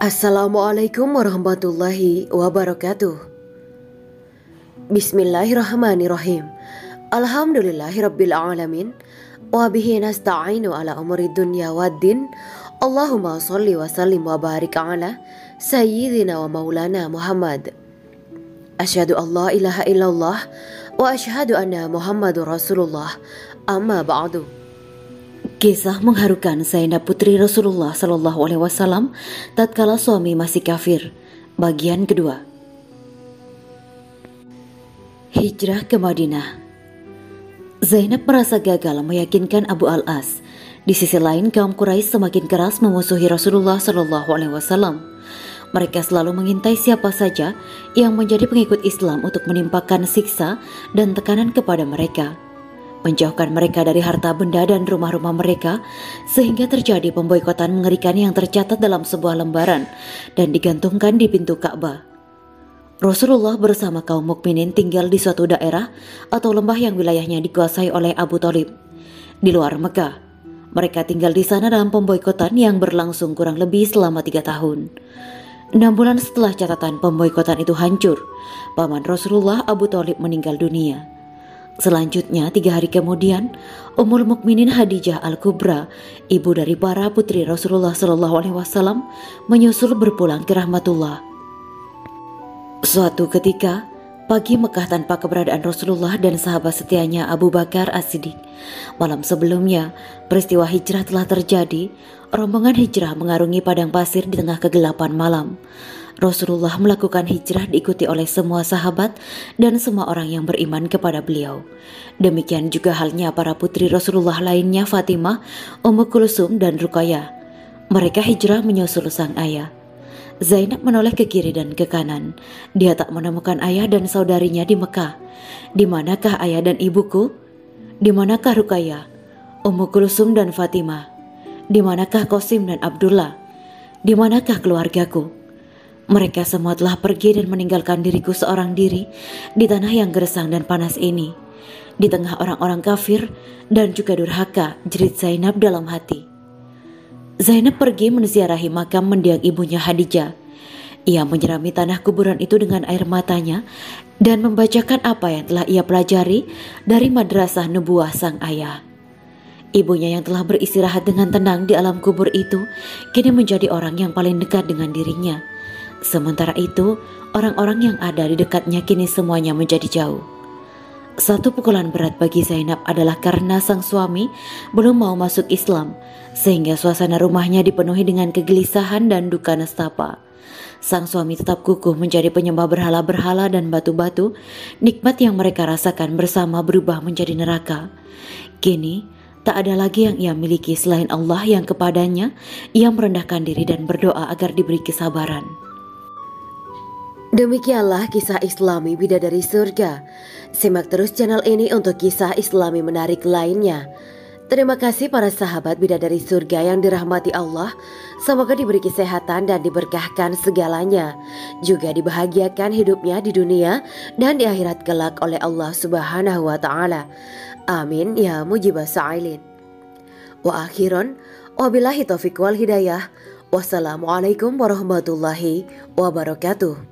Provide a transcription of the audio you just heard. Assalamualaikum warahmatullahi wabarakatuh. Bismillahirrahmanirrahim. Alhamdulillahirrabbilalamin. Wabihi nasta'inu ala umuri dunya waddin. Allahumma salli wa sallim wa barik ala Sayyidina wa maulana Muhammad. Asyhadu alla ilaha illallah wa asyhadu anna Muhammadur Rasulullah. Amma ba'du. Kisah mengharukan Zainab putri Rasulullah Sallallahu Alaihi Wasallam tatkala suami masih kafir, bagian kedua. Hijrah ke Madinah. Zainab merasa gagal meyakinkan Abu Al-As. Di sisi lain, kaum Quraisy semakin keras memusuhi Rasulullah Sallallahu Alaihi Wasallam. Mereka selalu mengintai siapa saja yang menjadi pengikut Islam untuk menimpakan siksa dan tekanan kepada mereka, menjauhkan mereka dari harta benda dan rumah-rumah mereka, sehingga terjadi pemboikotan mengerikan yang tercatat dalam sebuah lembaran dan digantungkan di pintu Ka'bah. Rasulullah bersama kaum mukminin tinggal di suatu daerah atau lembah yang wilayahnya dikuasai oleh Abu Talib di luar Mekah. Mereka tinggal di sana dalam pemboikotan yang berlangsung kurang lebih selama 3 tahun. 6 bulan setelah catatan pemboikotan itu hancur, paman Rasulullah Abu Talib meninggal dunia. Selanjutnya 3 hari kemudian, Ummul Mukminin Khadijah Al-Kubra, ibu dari para putri Rasulullah SAW, menyusul berpulang ke rahmatullah. Suatu ketika, pagi Mekah tanpa keberadaan Rasulullah dan sahabat setianya Abu Bakar As-Siddiq. Malam sebelumnya, peristiwa hijrah telah terjadi. Rombongan hijrah mengarungi padang pasir di tengah kegelapan malam. Rasulullah melakukan hijrah diikuti oleh semua sahabat dan semua orang yang beriman kepada beliau. Demikian juga halnya para putri Rasulullah lainnya, Fatimah, Ummu Kulsum, dan Ruqayyah. Mereka hijrah menyusul sang ayah. Zainab menoleh ke kiri dan ke kanan. Dia tak menemukan ayah dan saudarinya di Mekah. Di manakah ayah dan ibuku? Di manakah Ruqayyah, Ummu Kulsum, dan Fatimah? Di manakah Qasim dan Abdullah? Di manakah keluargaku? Mereka semua telah pergi dan meninggalkan diriku seorang diri di tanah yang gersang dan panas ini, di tengah orang-orang kafir dan juga durhaka, jerit Zainab dalam hati. Zainab pergi menziarahi makam mendiang ibunya Khadijah. Ia menyirami tanah kuburan itu dengan air matanya dan membacakan apa yang telah ia pelajari dari madrasah nubuah sang ayah. Ibunya yang telah beristirahat dengan tenang di alam kubur itu kini menjadi orang yang paling dekat dengan dirinya. Sementara itu, orang-orang yang ada di dekatnya kini semuanya menjadi jauh. Satu pukulan berat bagi Zainab adalah karena sang suami belum mau masuk Islam, sehingga suasana rumahnya dipenuhi dengan kegelisahan dan duka nestapa. Sang suami tetap kukuh menjadi penyembah berhala-berhala dan batu-batu. Nikmat yang mereka rasakan bersama berubah menjadi neraka. Kini, tak ada lagi yang ia miliki selain Allah, yang kepadanya ia merendahkan diri dan berdoa agar diberi kesabaran. Demikianlah kisah Islami Bidadari Surga. Simak terus channel ini untuk kisah Islami menarik lainnya. Terima kasih para sahabat Bidadari Surga yang dirahmati Allah. Semoga diberi kesehatan dan diberkahkan segalanya. Juga dibahagiakan hidupnya di dunia dan di akhirat kelak oleh Allah Subhanahu wa Ta'ala. Amin ya mujibah sa'ilin. Wa akhiran, wabillahi taufiq wal hidayah. Wassalamualaikum warahmatullahi wabarakatuh.